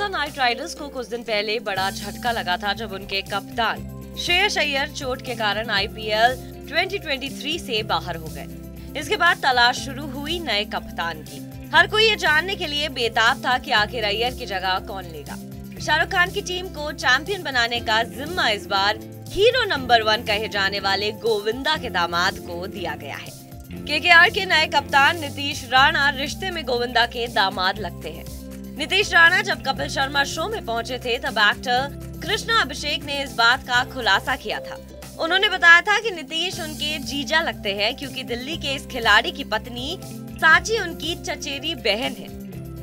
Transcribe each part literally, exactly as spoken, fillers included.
Kolkata night Riders को कुछ दिन पहले बड़ा झटका लगा था जब उनके कप्तान श्रेयस अय्यर चोट के कारण आई पी एल दो हज़ार तेईस से बाहर हो गए। इसके बाद तलाश शुरू हुई नए कप्तान की। हर कोई ये जानने के लिए बेताब था कि आखिर अय्यर की जगह कौन लेगा। शाहरुख खान की टीम को चैंपियन बनाने का जिम्मा इस बार हीरो नंबर वन कहे जाने वाले गोविंदा के दामाद को दिया गया है। के के आर के नए कप्तान नीतीश राणा रिश्ते में गोविंदा के दामाद लगते हैं। नीतीश राणा जब कपिल शर्मा शो में पहुंचे थे तब एक्टर कृष्णा अभिषेक ने इस बात का खुलासा किया था। उन्होंने बताया था कि नीतीश उनके जीजा लगते हैं क्योंकि दिल्ली के इस खिलाड़ी की पत्नी सांची उनकी चचेरी बहन है।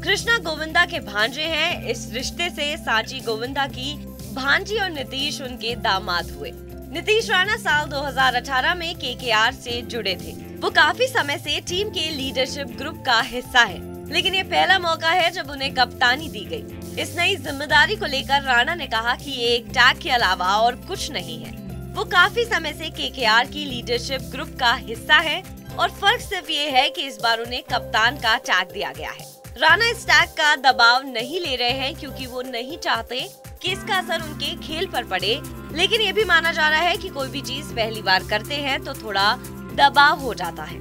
कृष्णा गोविंदा के भांजे हैं। इस रिश्ते से सांची गोविंदा की भांजी और नीतीश उनके दामाद हुए। नीतीश राणा साल दो हज़ार अठारह में के के आर से जुड़े थे। वो काफी समय से टीम के लीडरशिप ग्रुप का हिस्सा है, लेकिन ये पहला मौका है जब उन्हें कप्तानी दी गई। इस नई जिम्मेदारी को लेकर राणा ने कहा कि ये एक टैग के अलावा और कुछ नहीं है। वो काफी समय से के के आर की लीडरशिप ग्रुप का हिस्सा है और फर्क सिर्फ ये है कि इस बार उन्हें कप्तान का टैग दिया गया है। राणा इस टैग का दबाव नहीं ले रहे हैं क्योंकि वो नहीं चाहते कि इसका असर उनके खेल पर पड़े, लेकिन ये भी माना जा रहा है कि कोई भी चीज पहली बार करते हैं तो थोड़ा दबाव हो जाता है।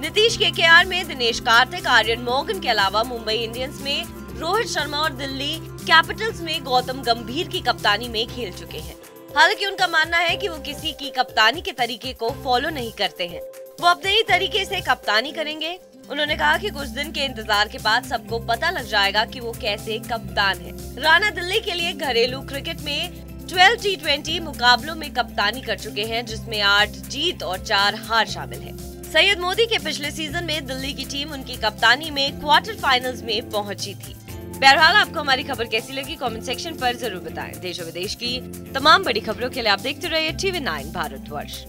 नीतीश के के आर में दिनेश कार्तिक, आर्यन मोगन के अलावा मुंबई इंडियंस में रोहित शर्मा और दिल्ली कैपिटल्स में गौतम गंभीर की कप्तानी में खेल चुके हैं। हालांकि उनका मानना है कि वो किसी की कप्तानी के तरीके को फॉलो नहीं करते हैं, वो अपने ही तरीके से कप्तानी करेंगे। उन्होंने कहा कि कुछ दिन के इंतजार के बाद सबको पता लग जाएगा कि वो कैसे कप्तान है। राणा दिल्ली के लिए घरेलू क्रिकेट में बारह टी ट्वेंटी मुकाबलों में कप्तानी कर चुके हैं, जिसमें आठ जीत और चार हार शामिल है। सैयद मोदी के पिछले सीजन में दिल्ली की टीम उनकी कप्तानी में क्वार्टर फाइनल्स में पहुंची थी। बहरहाल, आपको हमारी खबर कैसी लगी कमेंट सेक्शन पर जरूर बताएं। देश और विदेश की तमाम बड़ी खबरों के लिए आप देखते रहिए टीवी नाइन भारतवर्ष।